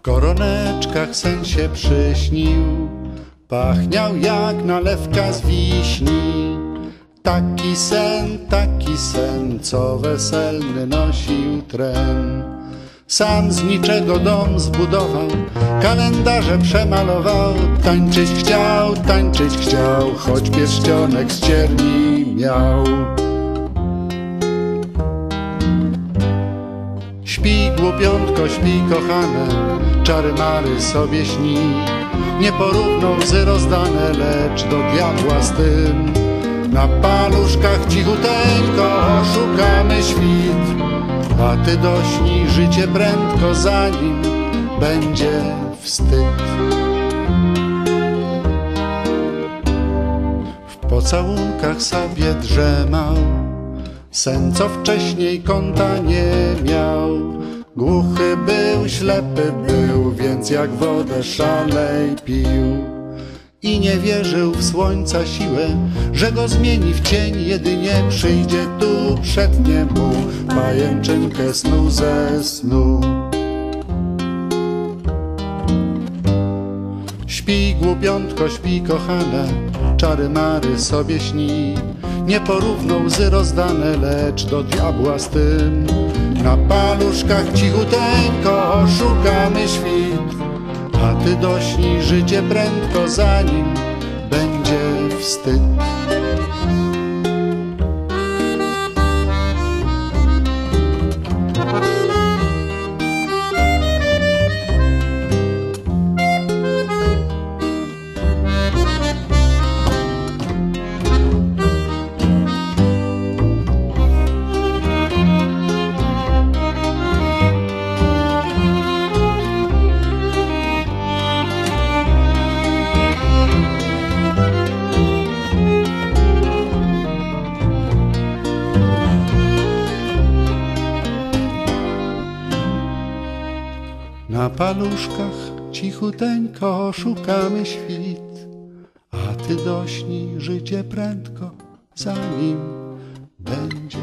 W koroneczkach sen się przyśnił, pachniał jak nalewka z wiśni. Taki sen, co weselny nosił tren. Sam z niczego dom zbudował, kalendarze przemalował. Tańczyć chciał, choć pierścionek z cierni miał. Śpij głupiątko, śpij kochane, czary mary sobie śni. Nie porówno łzy rozdane, lecz do diabła z tym. Na paluszkach cichuteńko szukamy świt, a ty dośnij życie prędko, zanim będzie wstyd. W pocałunkach sobie drzemał sen, co wcześniej kąta nie miał. Głuchy był, ślepy był, więc jak wodę szalej pił. I nie wierzył w słońca siłę, że go zmieni w cień, jedynie przyjdzie tu przednie mu pajęczynkę snu ze snu. Śpij kochane, czary mary sobie śni. Nie porówno łzy rozdane, lecz do diabła z tym. Na paluszkach cichuteńko szukamy świt, a ty dośnij życie prędko, zanim będzie wstyd. Na paluszkach cichuteńko szukamy świt, a ty dośnij życie prędko, zanim będzie